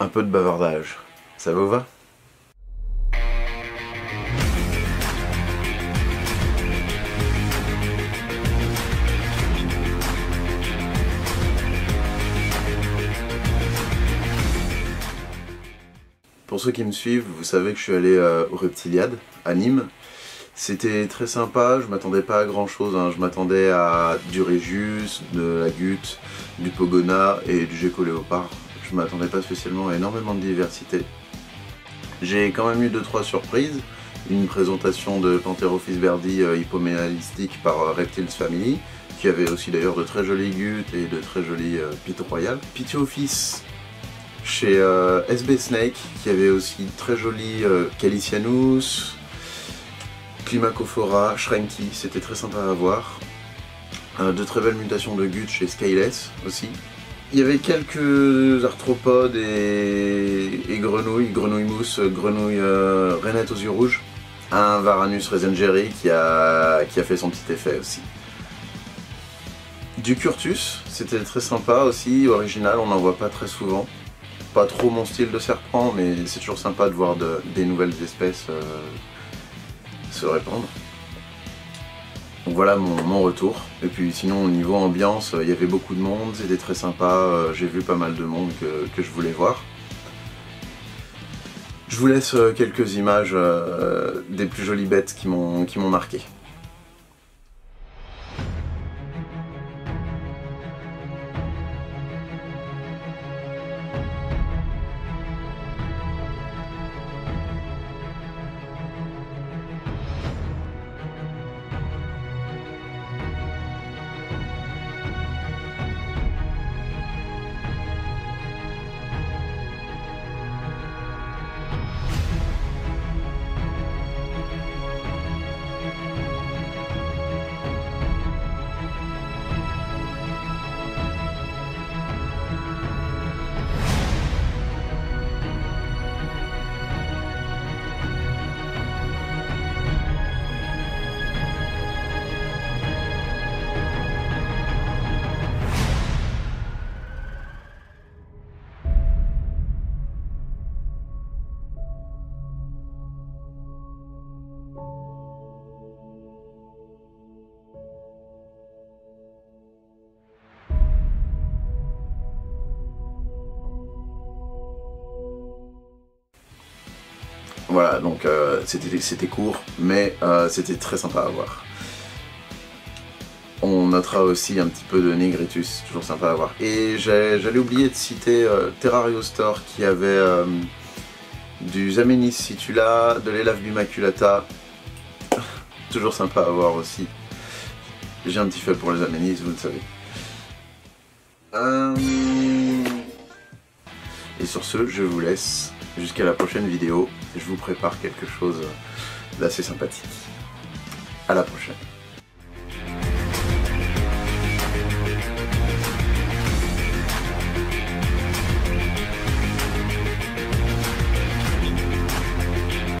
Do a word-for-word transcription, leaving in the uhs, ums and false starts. un peu de bavardage. Ça vous va? Pour ceux qui me suivent, vous savez que je suis allé euh, au Reptiliades, à Nîmes. C'était très sympa, je m'attendais pas à grand chose, hein. Je m'attendais à du Regius, de la Gutte, du Pogona et du Gecko Léopard. Je m'attendais pas spécialement à énormément de diversité. J'ai quand même eu deux trois surprises. Une présentation de Pantherophis verdi euh, hypoménalistique par euh, Reptiles Family, qui avait aussi d'ailleurs de très jolies Guttes et de très jolies euh, Pit Royal. Pit Office chez euh, S B Snake, qui avait aussi très joli euh, Calisianus, Climacophora, Schrenki, c'était très sympa à voir. Euh, de très belles mutations de Gut chez Skyless aussi. Il y avait quelques arthropodes et, et grenouilles, grenouilles mousse, grenouilles euh, rainettes aux yeux rouges. Un Varanus reisingeri qui a, qui a fait son petit effet aussi. Du Curtus, c'était très sympa aussi, original, on n'en voit pas très souvent. Pas trop mon style de serpent, mais c'est toujours sympa de voir de, des nouvelles espèces euh, se répandre. Donc voilà mon, mon retour. Et puis sinon au niveau ambiance, il y avait beaucoup de monde, c'était très sympa, j'ai vu pas mal de monde que, que je voulais voir. Je vous laisse quelques images euh, des plus jolies bêtes qui m'ont qui m'ont marqué. Voilà, donc euh, c'était court, mais euh, c'était très sympa à voir. On notera aussi un petit peu de Négritus, toujours sympa à voir. Et j'allais oublier de citer euh, Terrario Store qui avait euh, du Zamenis Situla, de l'élave bimaculata, toujours sympa à voir aussi. J'ai un petit faible pour les Zamenis, vous le savez. Euh... Et sur ce, je vous laisse. Jusqu'à la prochaine vidéo, je vous prépare quelque chose d'assez sympathique. À la prochaine.